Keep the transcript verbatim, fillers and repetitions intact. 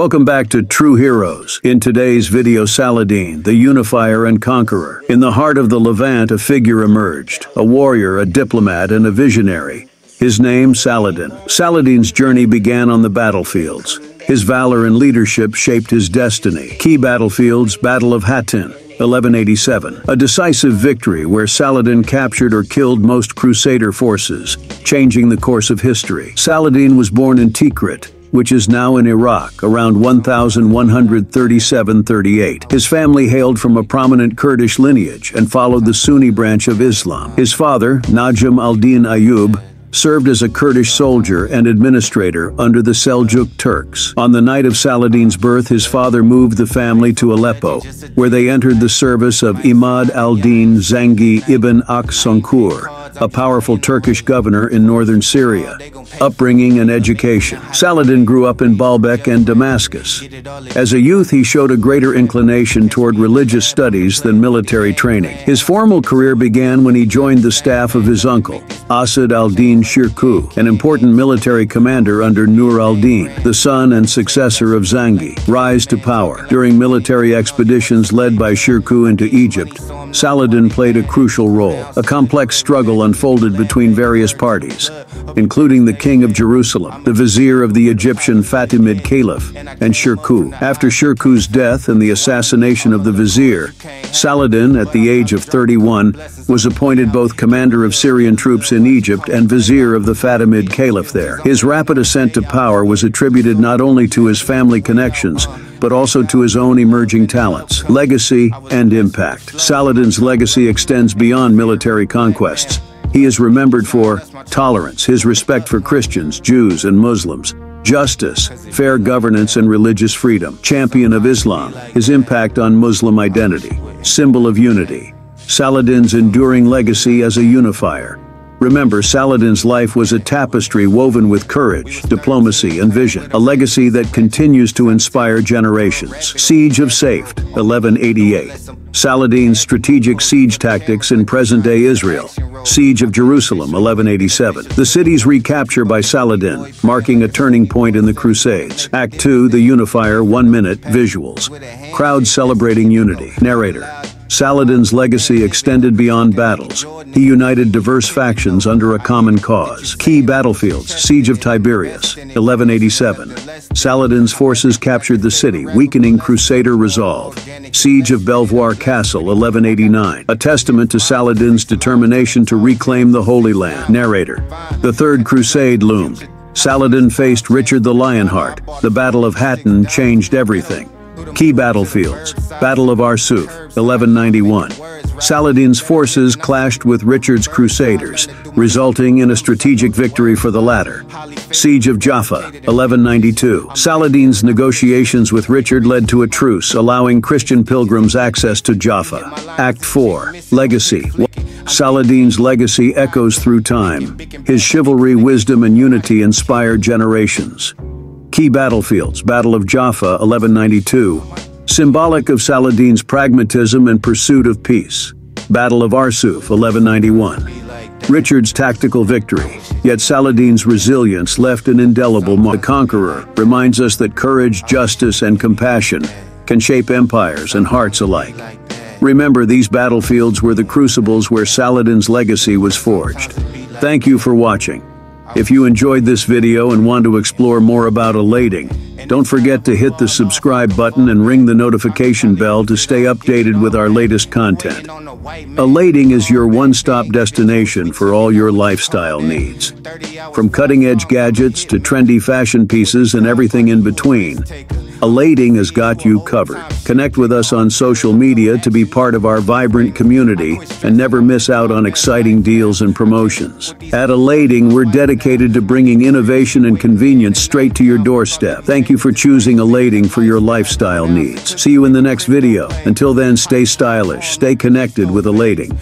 Welcome back to True Heroes. In today's video, Saladin, the unifier and conqueror. In the heart of the Levant, a figure emerged, a warrior, a diplomat, and a visionary. His name, Saladin. Saladin's journey began on the battlefields. His valor and leadership shaped his destiny. Key battlefields: Battle of Hattin, eleven eighty-seven, a decisive victory where Saladin captured or killed most Crusader forces, changing the course of history. Saladin was born in Tikrit, which is now in Iraq, around eleven thirty-seven thirty-eight. His family hailed from a prominent Kurdish lineage and followed the Sunni branch of Islam. His father, Najm al-Din Ayyub, served as a Kurdish soldier and administrator under the Seljuk Turks. On the night of Saladin's birth, his father moved the family to Aleppo, where they entered the service of Imad al-Din Zangi ibn Aksonkur, a powerful Turkish governor in northern Syria. Upbringing and education. Saladin grew up in Baalbek and Damascus. As a youth, he showed a greater inclination toward religious studies than military training. His formal career began when he joined the staff of his uncle, Asad al-Din Shirkuh, an important military commander under Nur al-Din, the son and successor of Zangi. Rise to power. During military expeditions led by Shirkuh into Egypt, Saladin played a crucial role. A complex struggle unfolded between various parties, including the king of Jerusalem, the vizier of the Egyptian Fatimid Caliph, and Shirkuh. After Shirkuh's death and the assassination of the vizier, Saladin, at the age of thirty-one, was appointed both commander of Syrian troops in Egypt and vizier of the Fatimid Caliph there. His rapid ascent to power was attributed not only to his family connections, but also to his own emerging talents. Legacy and impact. Saladin's legacy extends beyond military conquests. He is remembered for tolerance, his respect for Christians, Jews, and Muslims, justice, fair governance, and religious freedom. Champion of Islam, his impact on Muslim identity. Symbol of unity. Saladin's enduring legacy as a unifier. Remember, Saladin's life was a tapestry woven with courage, diplomacy, and vision, a legacy that continues to inspire generations. Siege of Safed, eleven eighty-eight. Saladin's strategic siege tactics in present-day Israel. Siege of Jerusalem, eleven eighty-seven. The city's recapture by Saladin, marking a turning point in the Crusades. Act two, The Unifier, one minute, visuals. Crowd celebrating unity. Narrator. Saladin's legacy extended beyond battles. He united diverse factions under a common cause. Key battlefields: Siege of Tiberias, eleven eighty-seven. Saladin's forces captured the city, weakening Crusader resolve. Siege of Belvoir Castle, eleven eighty-nine. A testament to Saladin's determination to reclaim the Holy Land. Narrator. The Third Crusade loomed. Saladin faced Richard the Lionheart. The Battle of Hattin changed everything. Key battlefields: Battle of Arsuf, eleven ninety-one. Saladin's forces clashed with Richard's Crusaders, resulting in a strategic victory for the latter. Siege of Jaffa, eleven ninety-two. Saladin's negotiations with Richard led to a truce, allowing Christian pilgrims access to Jaffa. Act four, Legacy. Saladin's legacy echoes through time. His chivalry, wisdom, and unity inspire generations. Key battlefields: Battle of Jaffa, eleven ninety-two, symbolic of Saladin's pragmatism and pursuit of peace. Battle of Arsuf, eleven ninety-one, Richard's tactical victory, yet Saladin's resilience left an indelible mark. The Conqueror reminds us that courage, justice, and compassion can shape empires and hearts alike. Remember, these battlefields were the crucibles where Saladin's legacy was forged. Thank you for watching. If you enjoyed this video and want to explore more about Aladin, don't forget to hit the subscribe button and ring the notification bell to stay updated with our latest content. Aladin is your one-stop destination for all your lifestyle needs. From cutting-edge gadgets to trendy fashion pieces and everything in between, Aladin has got you covered. Connect with us on social media to be part of our vibrant community and never miss out on exciting deals and promotions. At Aladin, we're dedicated to bringing innovation and convenience straight to your doorstep. Thank you for choosing Aladin for your lifestyle needs. See you in the next video. Until then, stay stylish, stay connected with Aladin.